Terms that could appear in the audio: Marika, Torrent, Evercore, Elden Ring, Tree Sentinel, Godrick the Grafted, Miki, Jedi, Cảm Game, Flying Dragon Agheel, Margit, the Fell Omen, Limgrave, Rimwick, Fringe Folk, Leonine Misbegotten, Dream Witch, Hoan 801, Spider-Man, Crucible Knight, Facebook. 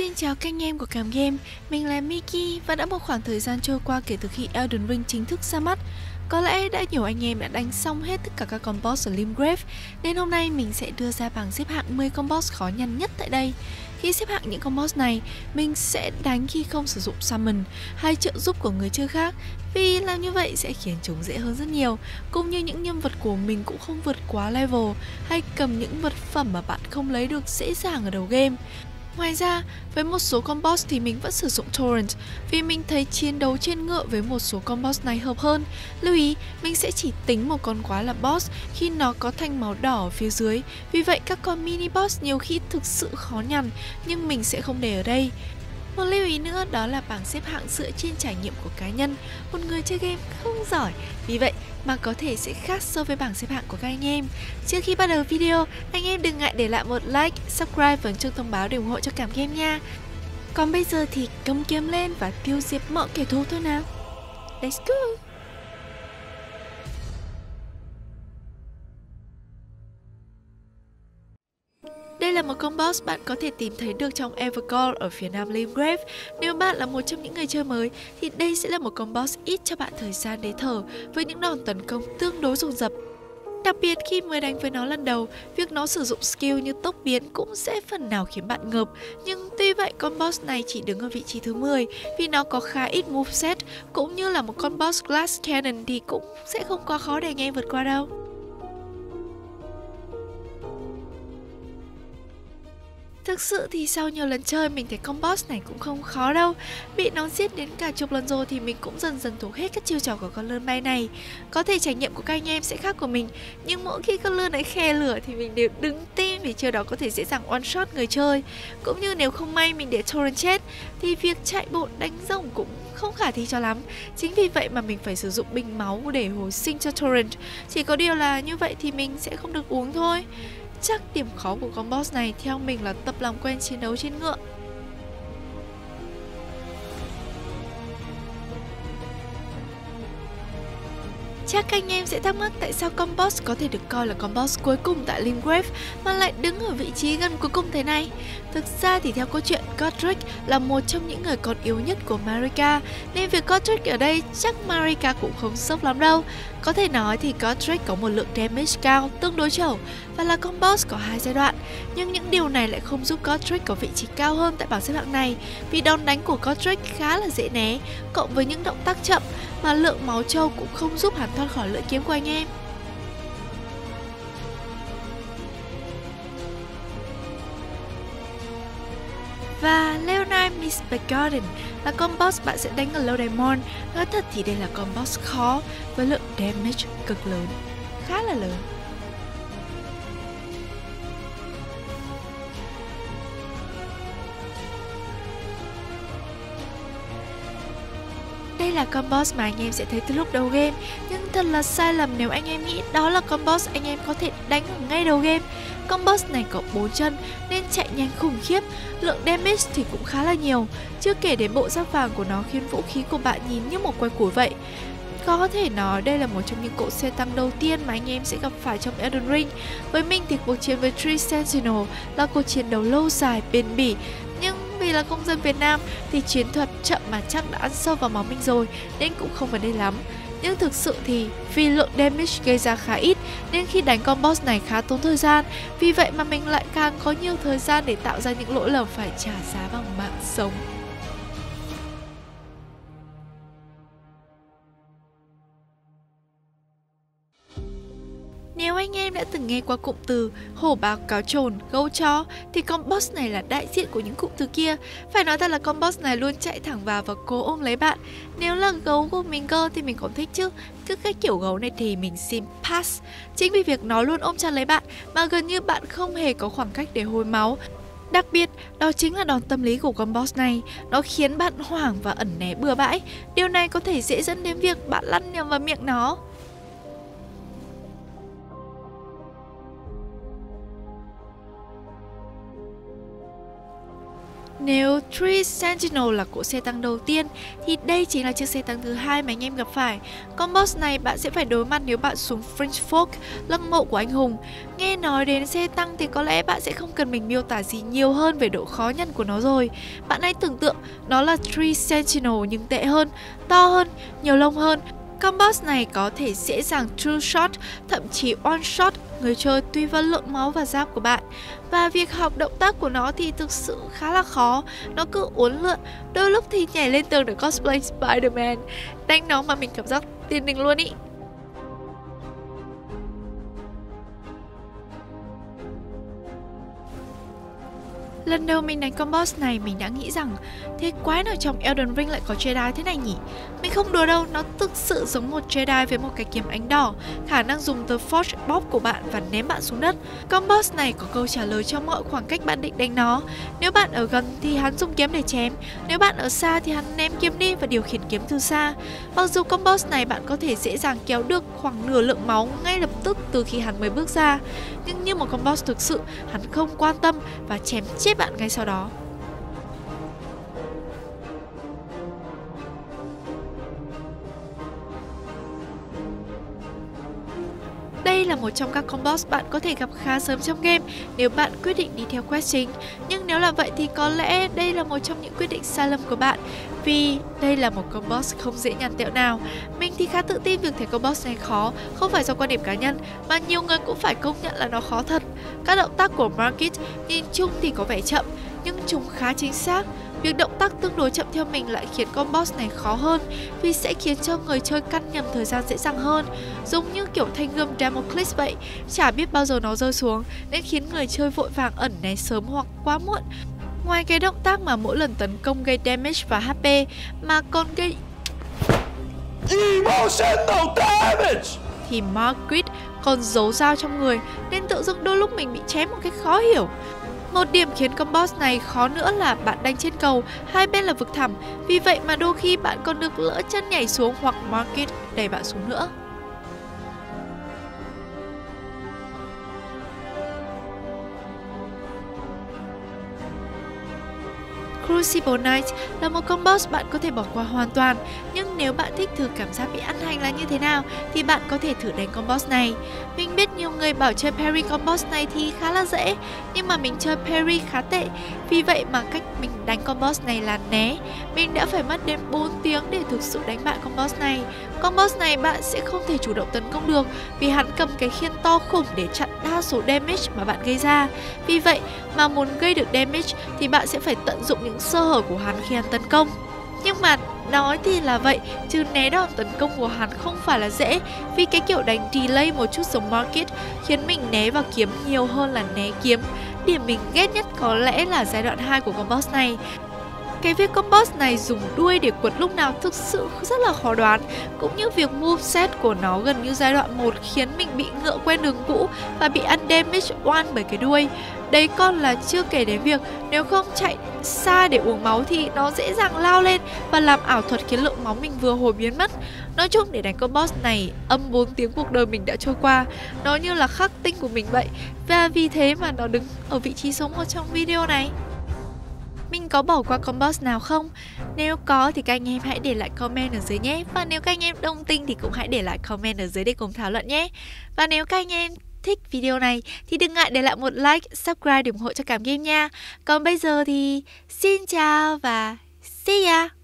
Xin chào các anh em của Cảm Game, mình là Miki và đã một khoảng thời gian trôi qua kể từ khi Elden Ring chính thức ra mắt. Có lẽ đã nhiều anh em đã đánh xong hết tất cả các con boss ở Limgrave, nên hôm nay mình sẽ đưa ra bảng xếp hạng 10 con boss khó nhằn nhất tại đây. Khi xếp hạng những con boss này, mình sẽ đánh khi không sử dụng summon hay trợ giúp của người chơi khác, vì làm như vậy sẽ khiến chúng dễ hơn rất nhiều. Cũng như những nhân vật của mình cũng không vượt quá level hay cầm những vật phẩm mà bạn không lấy được dễ dàng ở đầu game. Ngoài ra, với một số con boss thì mình vẫn sử dụng Torrent vì mình thấy chiến đấu trên ngựa với một số con boss này hợp hơn. Lưu ý, mình sẽ chỉ tính một con quái là boss khi nó có thanh máu đỏ ở phía dưới. Vì vậy các con mini boss nhiều khi thực sự khó nhằn nhưng mình sẽ không để ở đây. Một lưu ý nữa đó là bảng xếp hạng dựa trên trải nghiệm của cá nhân. Một người chơi game không giỏi, vì vậy mà có thể sẽ khác so với bảng xếp hạng của các anh em. Trước khi bắt đầu video, anh em đừng ngại để lại một like, subscribe và chuông thông báo để ủng hộ cho Cảm Game nha. Còn bây giờ thì cầm kiếm lên và tiêu diệt mọi kẻ thù thôi nào. Let's go! Đây là một con boss bạn có thể tìm thấy được trong Evercore ở phía nam Limgrave. Nếu bạn là một trong những người chơi mới thì đây sẽ là một con boss ít cho bạn thời gian để thở với những đòn tấn công tương đối dồn dập. Đặc biệt khi mới đánh với nó lần đầu, việc nó sử dụng skill như tốc biến cũng sẽ phần nào khiến bạn ngợp. Nhưng tuy vậy con boss này chỉ đứng ở vị trí thứ 10 vì nó có khá ít moveset, cũng như là một con boss Glass Cannon thì cũng sẽ không quá khó để anh em vượt qua đâu. Thực sự thì sau nhiều lần chơi mình thấy con boss này cũng không khó đâu. Bị nó giết đến cả chục lần rồi thì mình cũng dần dần thuộc hết các chiêu trò của con lươn bay này. Có thể trải nghiệm của các anh em sẽ khác của mình, nhưng mỗi khi con lươn ấy khe lửa thì mình đều đứng tim vì chiêu đó có thể dễ dàng one shot người chơi. Cũng như nếu không may mình để Torrent chết thì việc chạy bộ đánh rồng cũng không khả thi cho lắm. Chính vì vậy mà mình phải sử dụng bình máu để hồi sinh cho Torrent. Chỉ có điều là như vậy thì mình sẽ không được uống thôi. Chắc điểm khó của con boss này theo mình là tập làm quen chiến đấu trên ngựa. Chắc các anh em sẽ thắc mắc tại sao con boss có thể được coi là con boss cuối cùng tại Limgrave mà lại đứng ở vị trí gần cuối cùng thế này. Thực ra thì theo câu chuyện, Godrick là một trong những người còn yếu nhất của Marika, nên việc Godrick ở đây chắc Marika cũng không sốc lắm đâu. Có thể nói thì Godrick có một lượng damage cao tương đối chẩu và là con boss có hai giai đoạn. Nhưng những điều này lại không giúp Godrick có vị trí cao hơn tại bảng xếp hạng này, vì đòn đánh của Godrick khá là dễ né, cộng với những động tác chậm mà lượng máu trâu cũng không giúp hắn thoát khỏi lưỡi kiếm của anh em. Và Leonine Misbegotten là con boss bạn sẽ đánh ở Low Diamond. Nói thật thì đây là con boss khó với lượng damage cực lớn, khá là lớn. Đây là con boss mà anh em sẽ thấy từ lúc đầu game, nhưng thật là sai lầm nếu anh em nghĩ đó là con boss anh em có thể đánh ở ngay đầu game. Con boss này có 4 chân nên chạy nhanh khủng khiếp, lượng damage thì cũng khá là nhiều, chưa kể đến bộ giáp vàng của nó khiến vũ khí của bạn nhìn như một que củi vậy. Có thể nói đây là một trong những cỗ xe tăng đầu tiên mà anh em sẽ gặp phải trong Elden Ring. Với mình thì cuộc chiến với Tree Sentinel là cuộc chiến đấu lâu dài, bền bỉ, nhưng vì là công dân Việt Nam thì chiến thuật chậm mà chắc đã ăn sâu vào máu mình rồi nên cũng không vấn đề lắm. Nhưng thực sự thì vì lượng damage gây ra khá ít nên khi đánh con boss này khá tốn thời gian. Vì vậy mà mình lại càng có nhiều thời gian để tạo ra những lỗi lầm phải trả giá bằng mạng sống. Nếu anh em đã từng nghe qua cụm từ hổ báo cáo trồn, gấu chó thì con boss này là đại diện của những cụm từ kia. Phải nói thật là con boss này luôn chạy thẳng vào và cố ôm lấy bạn. Nếu là gấu của mình cơ thì mình cũng thích chứ. Cứ cái kiểu gấu này thì mình xin pass. Chính vì việc nó luôn ôm chặt lấy bạn mà gần như bạn không hề có khoảng cách để hồi máu. Đặc biệt, đó chính là đòn tâm lý của con boss này. Nó khiến bạn hoảng và ẩn né bừa bãi. Điều này có thể dễ dẫn đến việc bạn lăn nhầm vào miệng nó. Nếu Tree Sentinel là cỗ xe tăng đầu tiên thì đây chính là chiếc xe tăng thứ hai mà anh em gặp phải. Con boss này bạn sẽ phải đối mặt nếu bạn xuống Fringe Folk, lăng mộ của anh hùng. Nghe nói đến xe tăng thì có lẽ bạn sẽ không cần mình miêu tả gì nhiều hơn về độ khó nhằn của nó rồi. Bạn hãy tưởng tượng nó là Tree Sentinel nhưng tệ hơn, to hơn, nhiều lông hơn. Con boss này có thể dễ dàng two shot, thậm chí one shot người chơi tùy vào lượng máu và giáp của bạn. Và việc học động tác của nó thì thực sự khá là khó. Nó cứ uốn lượn, đôi lúc thì nhảy lên tường để cosplay Spider-Man. Đánh nó mà mình cảm giác tiền đình luôn ý. Lần đầu mình đánh con boss này mình đã nghĩ rằng thế quái nào trong Elden Ring lại có Jedi thế này nhỉ? Mình không đùa đâu, nó thực sự giống một Jedi với một cái kiếm ánh đỏ, khả năng dùng The Force bóp của bạn và ném bạn xuống đất. Con boss này có câu trả lời cho mọi khoảng cách bạn định đánh nó. Nếu bạn ở gần thì hắn dùng kiếm để chém, nếu bạn ở xa thì hắn ném kiếm đi và điều khiển kiếm từ xa. Mặc dù con boss này bạn có thể dễ dàng kéo được khoảng nửa lượng máu ngay lập tức từ khi hắn mới bước ra, nhưng như một con boss thực sự, hắn không quan tâm và chém chết bạn ngay sau đó. Đây là một trong các con boss bạn có thể gặp khá sớm trong game nếu bạn quyết định đi theo quest chính. Nhưng nếu là vậy thì có lẽ đây là một trong những quyết định sai lầm của bạn, vì đây là một con boss không dễ nhằn tẹo nào. Mình thì khá tự tin việc thấy con boss này khó, không phải do quan điểm cá nhân mà nhiều người cũng phải công nhận là nó khó thật. Các động tác của Margit nhìn chung thì có vẻ chậm, nhưng chúng khá chính xác. Việc động tác tương đối chậm theo mình lại khiến con boss này khó hơn, vì sẽ khiến cho người chơi căn nhầm thời gian dễ dàng hơn. Giống như kiểu thanh gươm Damocles vậy, chả biết bao giờ nó rơi xuống, nên khiến người chơi vội vàng ẩn né sớm hoặc quá muộn. Ngoài cái động tác mà mỗi lần tấn công gây damage và HP, mà còn gây emotional damage, thì Margit còn giấu dao trong người, nên tự dưng đôi lúc mình bị chém một cách khó hiểu. Một điểm khiến con boss này khó nữa là bạn đánh trên cầu, hai bên là vực thẳm, vì vậy mà đôi khi bạn còn được lỡ chân nhảy xuống hoặc Margit đẩy bạn xuống nữa. Crucible Knight là một con boss bạn có thể bỏ qua hoàn toàn, nhưng nếu bạn thích thử cảm giác bị ăn hành là như thế nào thì bạn có thể thử đánh con boss này. Mình biết nhiều người bảo chơi parry con boss này thì khá là dễ, nhưng mà mình chơi parry khá tệ, vì vậy mà cách mình đánh con boss này là né. Mình đã phải mất đến 4 tiếng để thực sự đánh bại con boss này. Con boss này bạn sẽ không thể chủ động tấn công được vì hắn cầm cái khiên to khủng để chặn đa số damage mà bạn gây ra. Vì vậy mà muốn gây được damage thì bạn sẽ phải tận dụng những sơ hở của hắn khi hắn tấn công. Nhưng mà nói thì là vậy, chứ né đòn tấn công của hắn không phải là dễ, vì cái kiểu đánh delay một chút giống Margit khiến mình né vào kiếm nhiều hơn là né kiếm. Điểm mình ghét nhất có lẽ là giai đoạn 2 của con boss này. Cái việc con boss này dùng đuôi để quật lúc nào thực sự rất là khó đoán, cũng như việc moveset của nó gần như giai đoạn 1 khiến mình bị ngựa quen đường cũ và bị ăn damage oan bởi cái đuôi. Đấy còn là chưa kể đến việc nếu không chạy xa để uống máu thì nó dễ dàng lao lên và làm ảo thuật khiến lượng máu mình vừa hồi biến mất. Nói chung để đánh con boss này, âm 4 tiếng cuộc đời mình đã trôi qua. Nó như là khắc tinh của mình vậy, và vì thế mà nó đứng ở vị trí số 1 trong video này. Mình có bỏ qua con boss nào không? Nếu có thì các anh em hãy để lại comment ở dưới nhé. Và nếu các anh em đồng tình thì cũng hãy để lại comment ở dưới để cùng thảo luận nhé. Và nếu các anh em thích video này thì đừng ngại để lại một like, subscribe để ủng hộ cho Cảm Game nha. Còn bây giờ thì xin chào và see ya!